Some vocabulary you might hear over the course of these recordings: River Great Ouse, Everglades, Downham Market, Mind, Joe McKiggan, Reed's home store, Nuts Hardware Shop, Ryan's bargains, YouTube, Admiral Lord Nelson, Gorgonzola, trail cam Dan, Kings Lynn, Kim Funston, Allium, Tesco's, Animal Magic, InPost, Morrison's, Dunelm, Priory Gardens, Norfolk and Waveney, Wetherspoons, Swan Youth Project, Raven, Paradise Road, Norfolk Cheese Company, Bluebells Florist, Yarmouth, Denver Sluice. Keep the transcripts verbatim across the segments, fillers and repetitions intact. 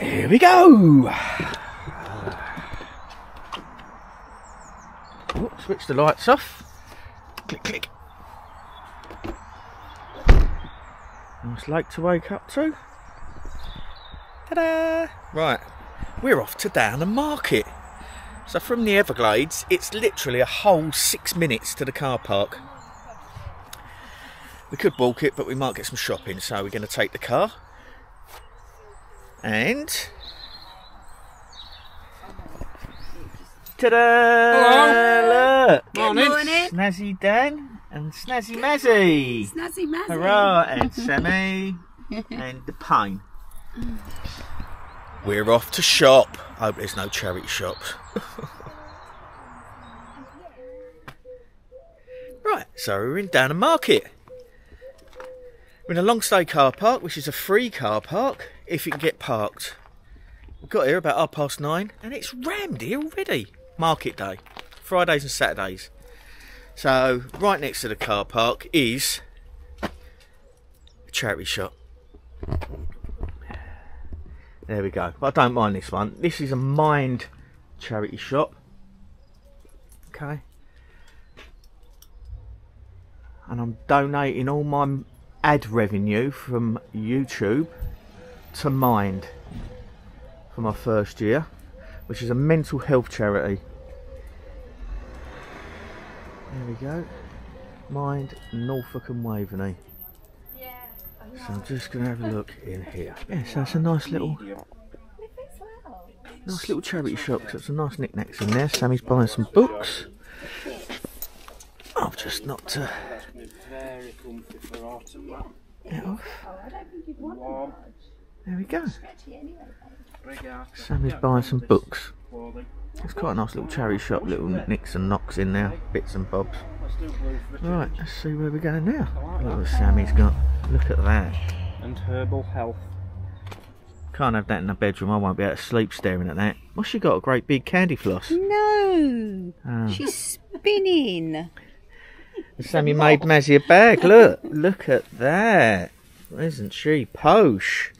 Alright, here we go! Oh, switch the lights off. Click, click. Nice lake to wake up to. Ta-da! Right, we're off to Downham Market. So from the Everglades, it's literally a whole six minutes to the car park. We could walk it, but we might get some shopping, so we're going to take the car. And... ta-da! Hello! Good morning! Snazzy Dan and Snazzy Mazzy! Snazzy Mazzy! Hurrah! And Sammy and the Pine. We're off to shop. I hope there's no charity shops. Right, so we're in Downham Market. We're in a long stay car park, which is a free car park if you can get parked. We got here about half past nine and it's rammed here already. Market day, Fridays and Saturdays. So right next to the car park is a charity shop. There we go. But I don't mind this one. This is a Mind charity shop. Okay. And I'm donating all my ad revenue from YouTube to Mind for my first year, which is a mental health charity. There we go, Mind Norfolk and Waveney. So I'm just going to have a look in here. Yeah, so it's a nice little nice little charity shop, so it's a nice knickknacks in there. Sammy's buying some books. I've just knocked uh, it off. There we go. Sammy's buying some books. It's quite a nice little charity shop, little nicks and knocks in there, bits and bobs. Right, let's see where we're going now. Oh, Sammy's got, look at that. And herbal health. Can't have that in the bedroom, I won't be able to sleep staring at that. What's she got, a great big candy floss? No, oh. She's spinning. Sammy made Mazzy a bag, look, look at that. Isn't she posh?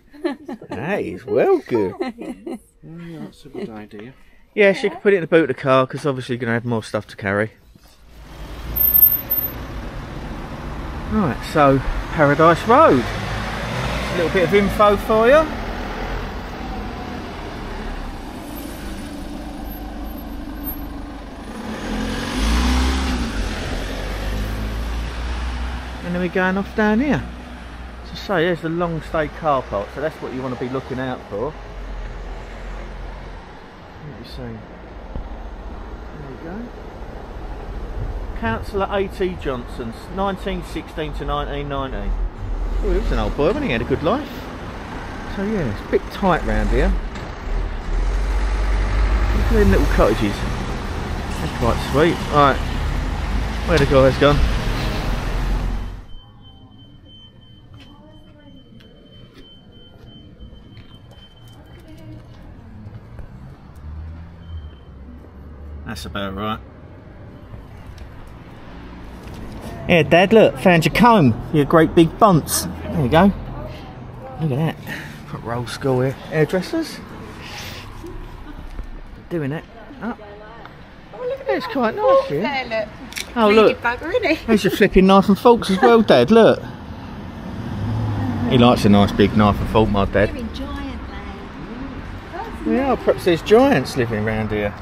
That is well good. Mm, that's a good idea. Yeah, she could put it in the boot of the car because obviously you're going to have more stuff to carry. Right, so Paradise Road. A little bit of info for you. And then we're going off down here. So, so there's the long stay car park, so that's what you want to be looking out for. You see. There we go. Councillor A T Johnson's, nineteen sixteen to nineteen ninety. Oh, he was an old boy, wasn't he? He had a good life. So yeah, it's a bit tight round here. Look at them little cottages. They're quite sweet. Alright, where the guy's gone? That's about right. Yeah, Dad, look, found your comb. Your great big bunts. There you go. Look at that. Got roll school here. Hairdressers. Doing it. Oh, oh look at that. It's quite nice here. There, look. Oh, look. There's your flipping knife and forks as well, Dad. Look. He likes a nice big knife and fork, my Dad. Giant land. Yeah, perhaps there's giants living around here.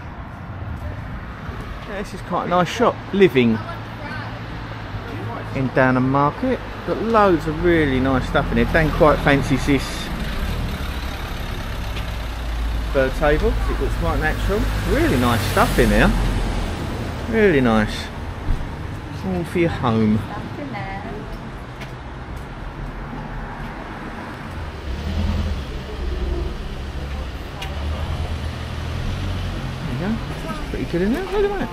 This is quite a nice shop, living in Downham Market. Got loads of really nice stuff in here. Dan quite fancies this bird table because it looks quite natural. Really nice stuff in here. Really nice. All for your home. There you go. That's pretty good in there. Look at that.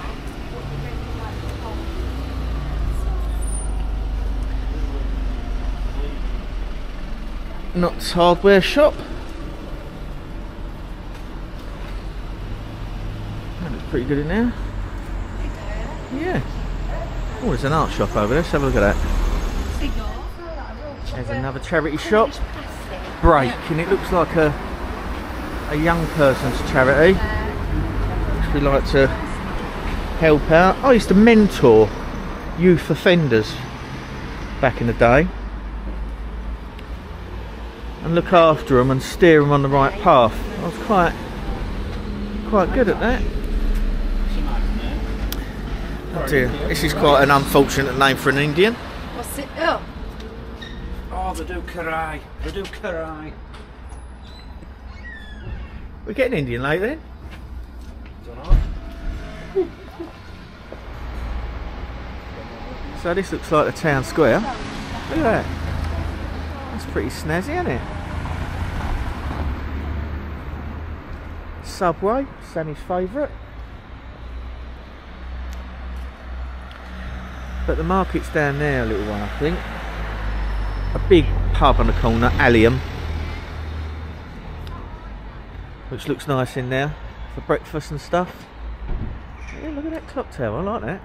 Nuts Hardware Shop. That looks pretty good in there. Yeah. Oh, there's an art shop over there. Let's have a look at that. There's another charity shop. Break, and it looks like a a young person's charity. We like to help out. I used to mentor youth offenders back in the day and look after them and steer them on the right path. I was quite quite good at that. Oh dear, this is quite an unfortunate name for an Indian. What's it? Oh, oh they do karai, they do karai. We're getting Indian late then. So this looks like the town square. Look at that. That's pretty snazzy, isn't it? Subway, Sammy's favourite. But the market's down there a little one, I think. A big pub on the corner, Allium, which looks nice in there for breakfast and stuff. Yeah, look at that clock tower. I like that.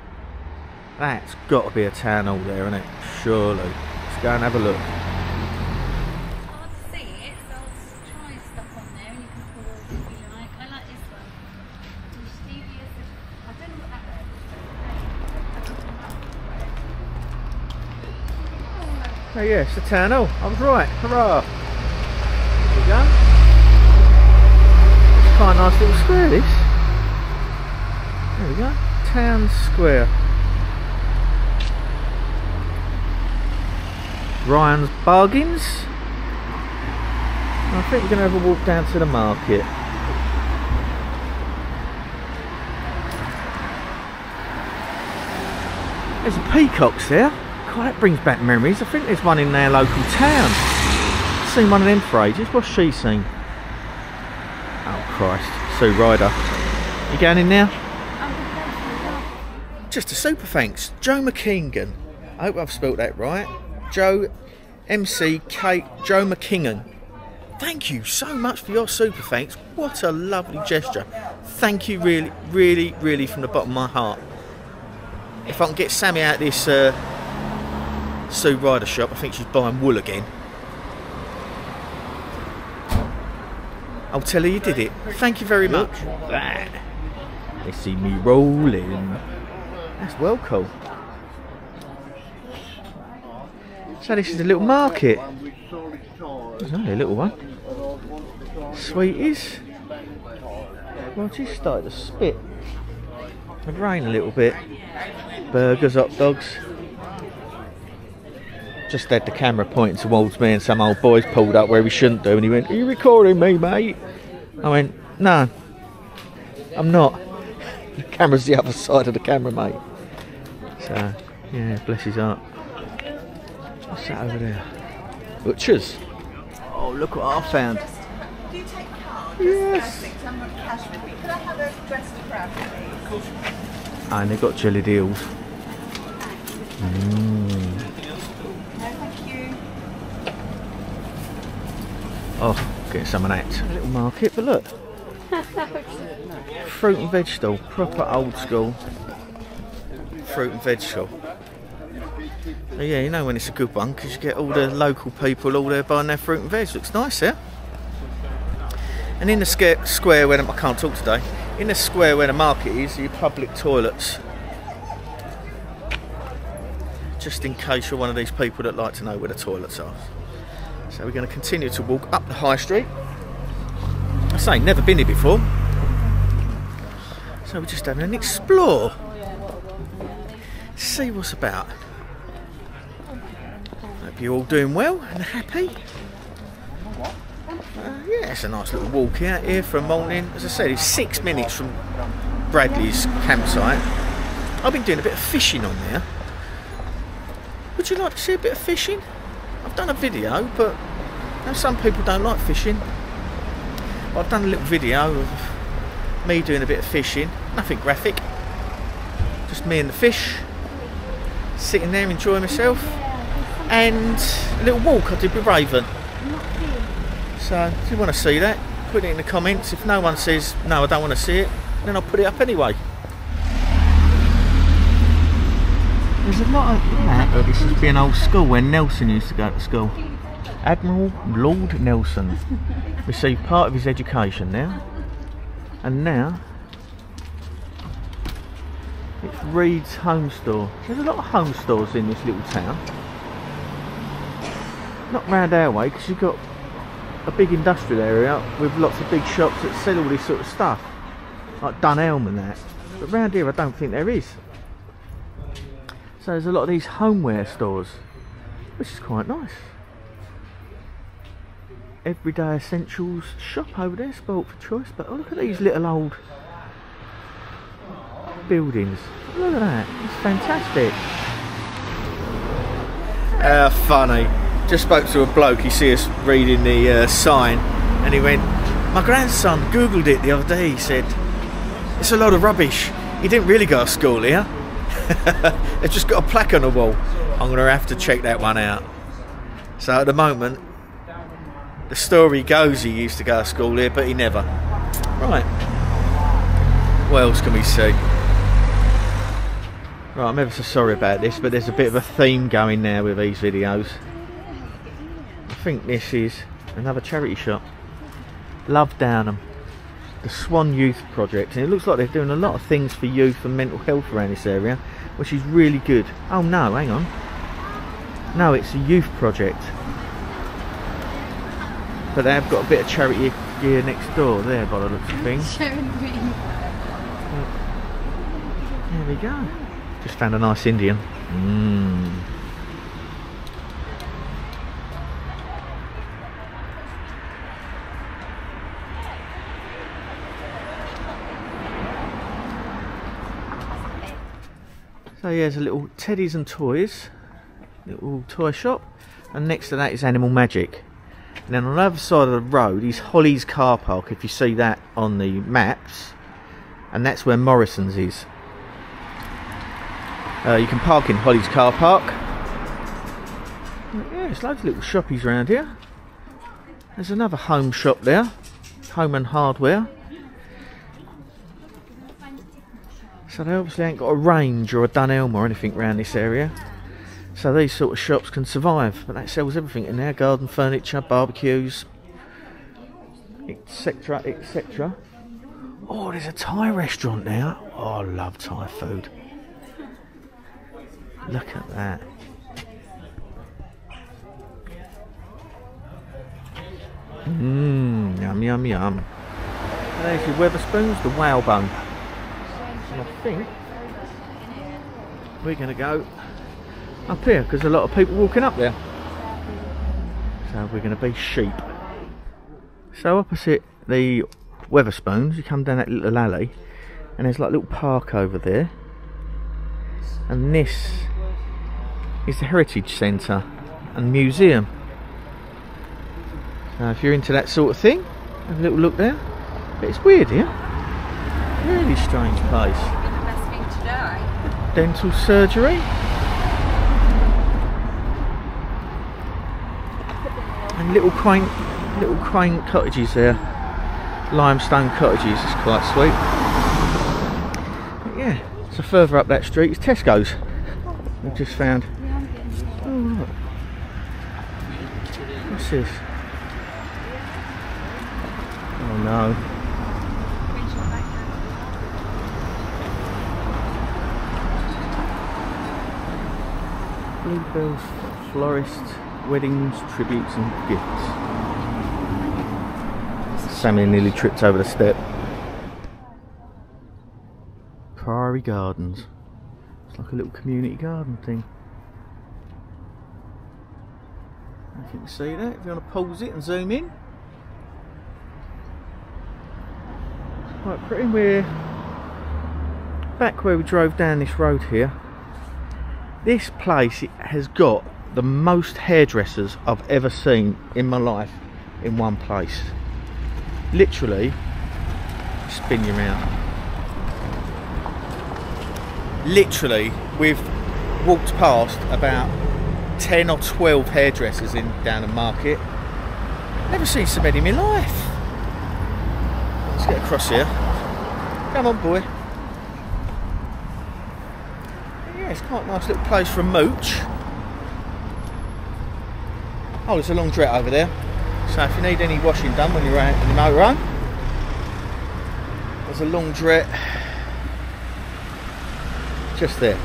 That's got to be a town hall there, isn't it? Surely. Let's go and have a look. It's hard to see it, so I'll try stuff on there and you can pull off if you like. I like this one. I don't know what that is. Oh yeah, it's a town hall. I was right. Hurrah. There we go. It's quite a nice little square, this. There we go. Town square. Ryan's Bargains. I think we're going to have a walk down to the market. There's a peacocks there. God, that brings back memories. I think there's one in their local town. I've seen one of them for ages. What's she seen? Oh Christ, Sue Ryder. You going in now? Just a super thanks, Joe McKiggan. I hope I've spelt that right. Joe M C Kate Joe McKiggan. Thank you so much for your super thanks. What a lovely gesture. Thank you really, really, really from the bottom of my heart. If I can get Sammy out of this uh, Sue Ryder shop, I think she's buying wool again. I'll tell her you did it. Thank you very much. That. They see me rolling. That's well cool. So this is a little market. There's only a little one. Sweeties. Well, she's started to spit. It rained a little bit. Burgers, hot dogs. Just had the camera pointing towards me and some old boys pulled up where we shouldn't do and he went, "Are you recording me, mate?" I went, "No, I'm not. The camera's the other side of the camera, mate." So, yeah, bless his heart. What's that over there? Butchers. Oh, look what I found. Do you take cards? Yes. I'm not cash with me. Could I have a breast crab, please? And they've got jelly deals. Mm. No, thank you. Oh, get some of that. A little market, but look. Fruit and vegetable. Proper old school. Fruit and vegetable. So yeah, you know when it's a good one because you get all the local people all there buying their fruit and veg. Looks nice, yeah? And in the square, square where the, I can't talk today. In the square where the market is, your public toilets. Just in case you're one of these people that like to know where the toilets are. So we're going to continue to walk up the high street. I say, never been here before. So we're just having an explore. See what's about. Hope you're all doing well and happy. Uh, yeah, it's a nice little walk out here for a morning. As I said, it's six minutes from Bradley's campsite. I've been doing a bit of fishing on there. Would you like to see a bit of fishing? I've done a video, but you know, some people don't like fishing. Well, I've done a little video of me doing a bit of fishing. Nothing graphic. Just me and the fish. Sitting there enjoying myself, and a little walk I did with Raven. So if you want to see that, put it in the comments. If no one says no, I don't want to see it, then I'll put it up anyway. There's a lot of that. This has been old school where Nelson used to go to school. Admiral Lord Nelson received part of his education now, and now it's Reed's Home Store. There's a lot of home stores in this little town. Not round our way, because you've got a big industrial area with lots of big shops that sell all this sort of stuff, like Dunelm and that. But round here I don't think there is. So there's a lot of these homeware stores, which is quite nice. Everyday Essentials shop over there, spoilt for choice. But oh, look at these little old buildings. Look at that, it's fantastic. How funny. Just spoke to a bloke, he see us reading the uh, sign, and he went, my grandson googled it the other day, he said, it's a load of rubbish. He didn't really go to school here. They've just got a plaque on the wall. I'm gonna have to check that one out. So at the moment, the story goes he used to go to school here, but he never. Right, what else can we see? Right, I'm ever so sorry about this, but there's a bit of a theme going now with these videos. I think this is another charity shop. Love Downham, the Swan Youth Project, and it looks like they're doing a lot of things for youth and mental health around this area, which is really good. Oh no, hang on, no, it's a youth project, but they have got a bit of charity gear next door there by the looks of things. There we go, just found a nice Indian. Mm. So yeah, there's a little Teddies and Toys, little toy shop, and next to that is Animal Magic. And then on the other side of the road is Holly's Car Park, if you see that on the maps, and that's where Morrison's is. Uh, you can park in Holly's Car Park. Yeah, there's loads of little shoppies around here. There's another home shop there, Home and Hardware. So they obviously ain't got a range or a Dunelm or anything around this area, so these sort of shops can survive. But that sells everything in there, garden furniture, barbecues, etc, et cetera. Oh, there's a Thai restaurant now. Oh, I love Thai food. Look at that. Mmm, yum yum yum. There's your Wetherspoons, the whalebone. I think we're going to go up here because a lot of people walking up there, so we're going to be sheep. So opposite the Wetherspoons you come down that little alley and there's like a little park over there, and this is the Heritage Centre and Museum. So if you're into that sort of thing, have a little look there. But it's weird here. Yeah? Really strange place. Be the best thing to die. Dental surgery. And little quaint, little quaint cottages there. Limestone cottages is quite sweet. But yeah, so further up that street is Tesco's. We've just found. Oh, right. What's this? Oh no. Bluebells Florist, weddings, tributes and gifts. Sammy nearly tripped over the step. Priory Gardens. It's like a little community garden thing. If you can see that, if you want to pause it and zoom in. It's quite pretty. We're back where we drove down this road here. This place has got the most hairdressers I've ever seen in my life in one place. Literally, spin you around. Literally, we've walked past about ten or twelve hairdressers in Downham Market. Never seen so many in my life. Let's get across here. Come on, boy. It's quite a nice little place for a mooch. Oh, there's a laundrette over there. So if you need any washing done when you're out in the motorhome, there's a laundrette just there.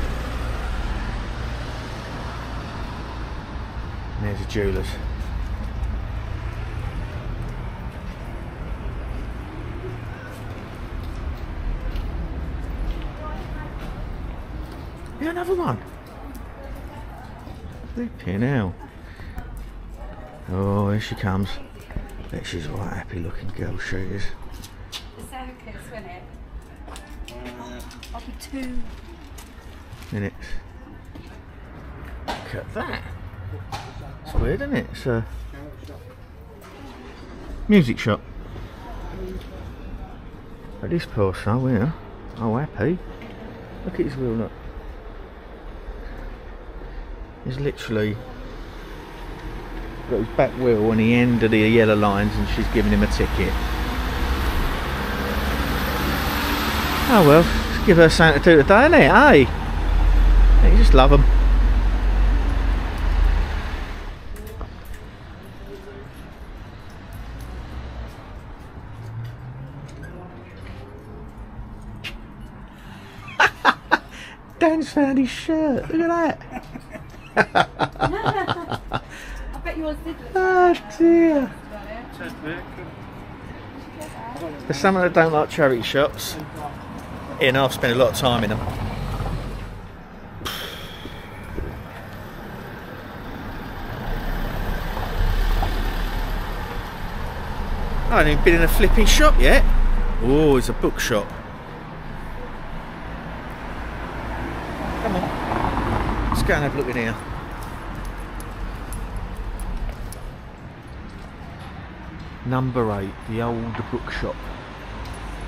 And there's a jeweller's. Yeah, another one. Flipping hell. Oh, here she comes. I bet she's what a happy looking girl she is. The circus, wasn't it? I'll be two minutes. Look at that. It's weird, isn't it? It's a music shop. But this poor soul here, oh happy. Look at his wheel, look. He's literally got his back wheel on the end of the yellow lines and she's giving him a ticket. Oh well, let's give her something to do today, innit, eh? You just love them. Dan's found his shirt, look at that. I bet yours did look. Oh dear. For someone that don't like charity shops, Ian and I've spent a lot of time in them. I haven't even been in a flipping shop yet. Oh, it's a bookshop. Come on. Let's go and have a look in here. Number eight, the old bookshop.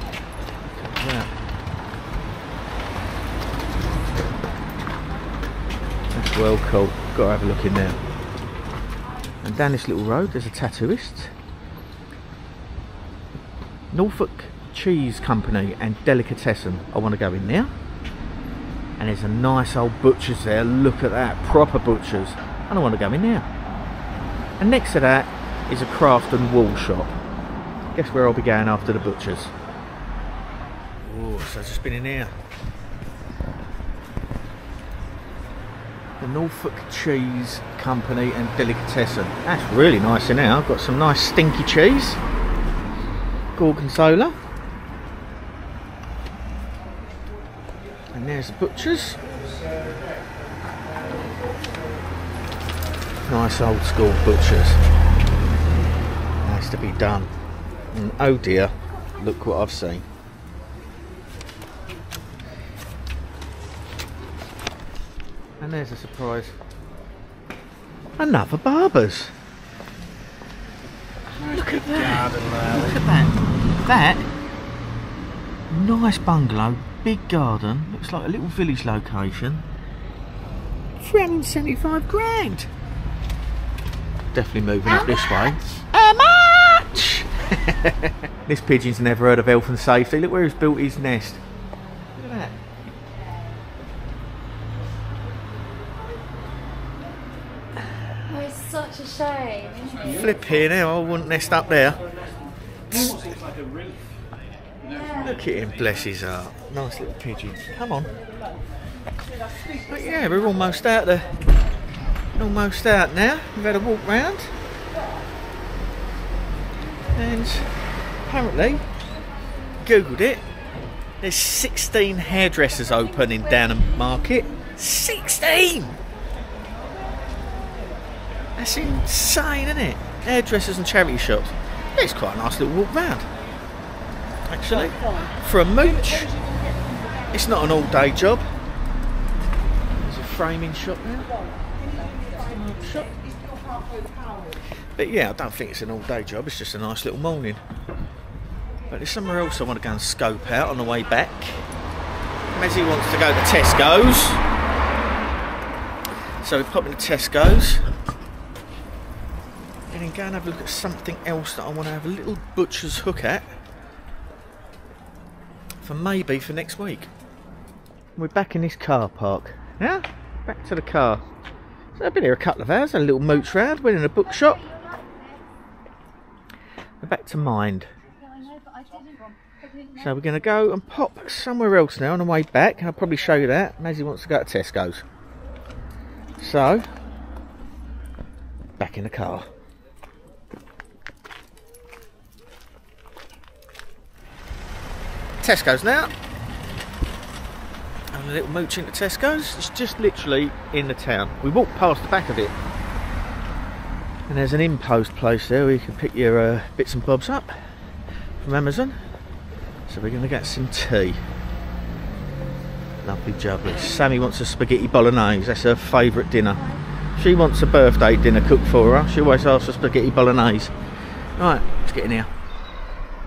Look at that. That's well cool. Gotta have a look in there. And down this little road there's a tattooist. Norfolk Cheese Company and Delicatessen. I want to go in there. And there's a nice old butcher's there, look at that, proper butcher's. I don't want to go in there. And next to that is a craft and wool shop. Guess where I'll be going after the butcher's. Oh, so I've just been in here. The Norfolk Cheese Company and Delicatessen. That's really nice in here. I've got some nice stinky cheese. Gorgonzola. And there's the butchers. Nice old school butchers. Nice to be done. And oh dear, look what I've seen. And there's a surprise. Another barber's. Look at that. Look at that. That nice bungalow. Big garden, looks like a little village location. three hundred seventy-five grand. Definitely moving up this way. How much? This pigeon's never heard of health and safety. Look where he's built his nest. Look at that. Oh, it's such a shame. Flipping hell, I wouldn't nest up there. Look at him, bless his heart. Nice little pigeon. Come on. But yeah, we're almost out there. Almost out now. We've had a walk round. And apparently, googled it, there's sixteen hairdressers open in Downham Market. sixteen! That's insane, isn't it? Hairdressers and charity shops. It's quite a nice little walk round. Actually, for a mooch, it's not an all-day job. There's a framing shop now. Shop. But yeah, I don't think it's an all-day job. It's just a nice little morning. But there's somewhere else I want to go and scope out on the way back. Mezzy wants to go to Tesco's, so we pop into Tesco's. And then go and have a look at something else that I want to have a little butcher's hook at. For maybe for next week. We're back in this car park. Yeah? Back to the car. So I've been here a couple of hours, had a little mooch round, went in a bookshop. And back to Mind. So we're going to go and pop somewhere else now on the way back. I'll probably show you that. Maisie wants to go to Tesco's. So, back in the car. Tesco's now. And a little mooch into Tesco's. It's just literally in the town. We walked past the back of it. And there's an InPost place there where you can pick your uh, bits and bobs up from Amazon. So we're going to get some tea. Lovely jubbly. Sammy wants a spaghetti bolognese. That's her favourite dinner. She wants a birthday dinner cooked for her. She always asks for spaghetti bolognese. Right, let's get in here.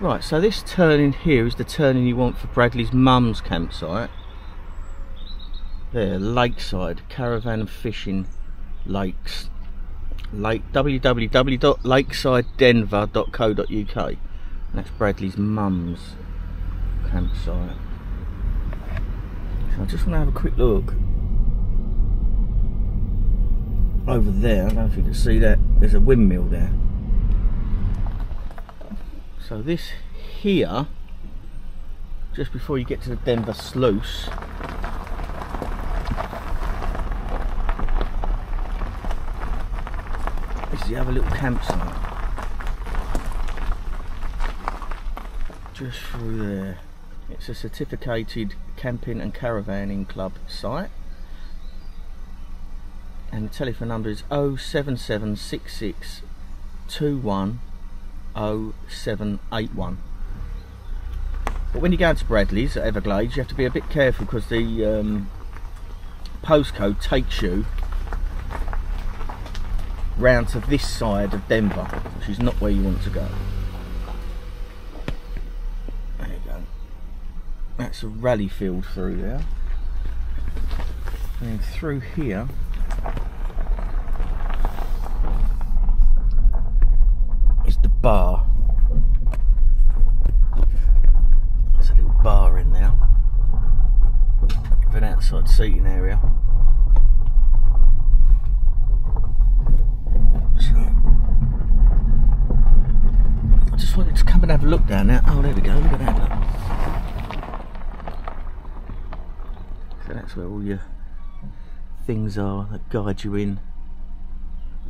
Right, so this turn in here is the turning you want for Bradley's mum's campsite. There, Lakeside, Caravan and Fishing Lakes. Lake, w w w dot lakeside denver dot co dot u k. That's Bradley's mum's campsite. So I just want to have a quick look. Over there, I don't know if you can see that, there's a windmill there. So this here, just before you get to the Denver Sluice, this is the other little campsite. Just through there. It's a certificated camping and caravanning club site. And the telephone number is oh seven seven six six two one oh seven eight one. But when you go to Bradley's at Everglades, you have to be a bit careful because the um, postcode takes you round to this side of Denver, which is not where you want to go. That's a rally field through there. And through here, is the bar. There's a little bar in there. With an outside seating area. So, I just wanted to come and have a look down there. Oh, there we go, look at that. That's where all your things are that guide you in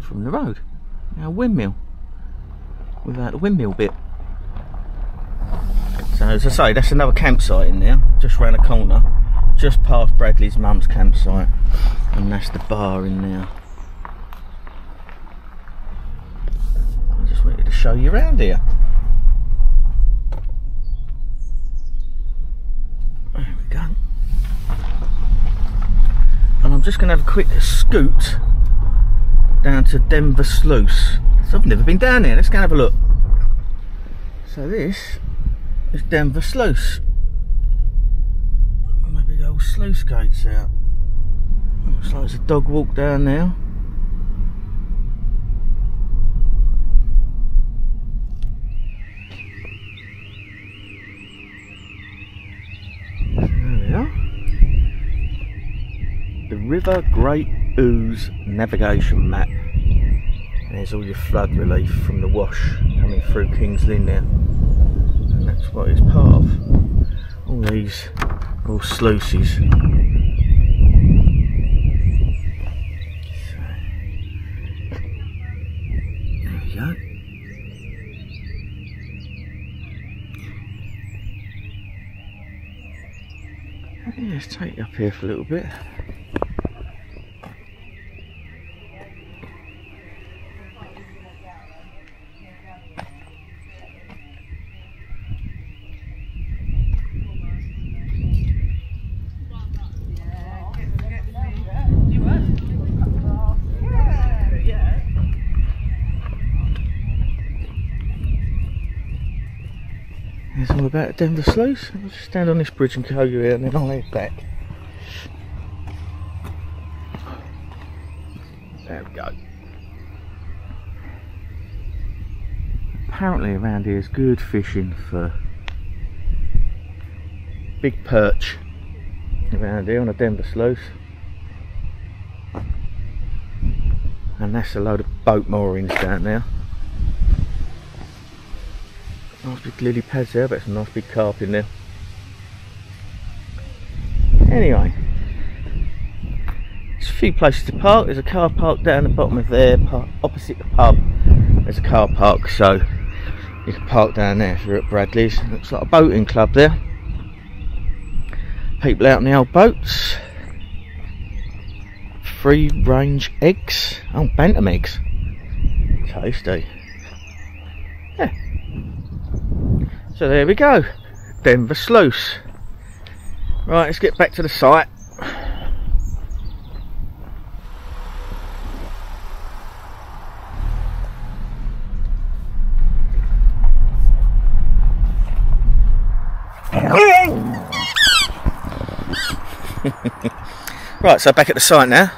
from the road. Now, windmill without the windmill bit. So, as I say, that's another campsite in there, just round the corner, just past Bradley's mum's campsite, and that's the bar in there. I just wanted to show you around here. There we go. And I'm just going to have a quick scoot down to Denver Sluice. So I've never been down here, let's go and have a look. So this is Denver Sluice. Maybe the old sluice gate's out. Looks like there's a dog walk down there. River Great Ooze navigation map, and there's all your flood relief from the wash coming through Kings Lynn there, and that's what it's part of, all these little sluices. So, there we go. Let's take you up here for a little bit. It's all about Denver Sluice. I'll just stand on this bridge and go you here and then I'll head back. There we go. Apparently around here is good fishing for big perch around here on a Denver Sluice. and that's a load of boat moorings down there. Nice big lily pads there, but it's a nice big carp in there. Anyway, there's a few places to park. There's a car park down the bottom of there, opposite the pub. There's a car park, so you can park down there if you're at Bradley's. Looks like a boating club there. People out on the old boats. Free range eggs. Oh, bantam eggs. Tasty. Yeah. So there we go. Denver Sluice. Right, let's get back to the site. Right, so back at the site now.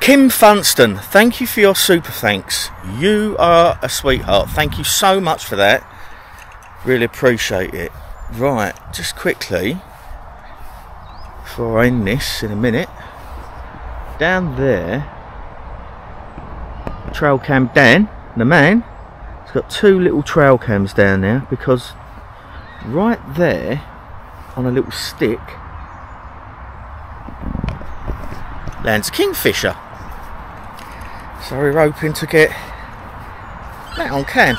Kim Funston, thank you for your super thanks. You are a sweetheart. Thank you so much for that. Really appreciate it. Right, just quickly, before I end this in a minute, down there, Trail Cam Dan, the man, he's got two little trail cams down there, because right there, on a little stick, lands a kingfisher. So we're hoping to get that on cam.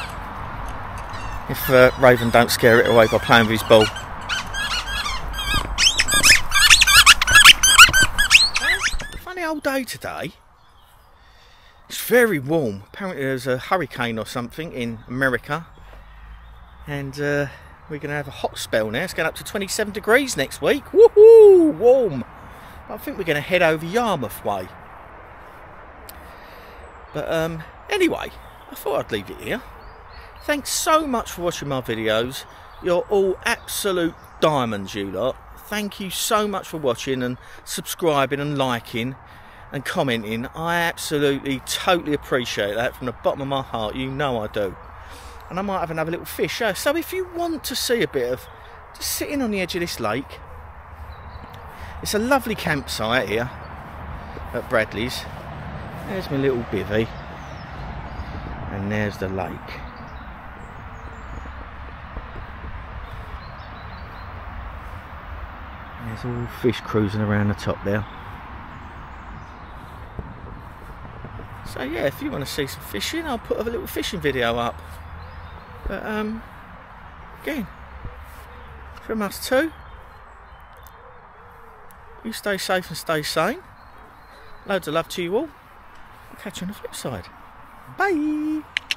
If uh, Raven don't scare it away by playing with his ball. Funny old day today. It's very warm. Apparently there's a hurricane or something in America. And uh, we're going to have a hot spell now. It's going up to twenty-seven degrees next week. Woohoo! Warm. I think we're going to head over Yarmouth way. But um, anyway, I thought I'd leave it here. Thanks so much for watching my videos. You're all absolute diamonds, you lot. Thank you so much for watching and subscribing and liking and commenting. I absolutely, totally appreciate that from the bottom of my heart. You know I do. And I might have another little fish. So if you want to see a bit of just sitting on the edge of this lake, it's a lovely campsite here at Bradley's. There's my little bivvy. And there's the lake. There's all fish cruising around the top there. So yeah, if you want to see some fishing, I'll put a little fishing video up. But um, again, from us too, you stay safe and stay sane. Loads of love to you all. I'll catch you on the flip side. Bye.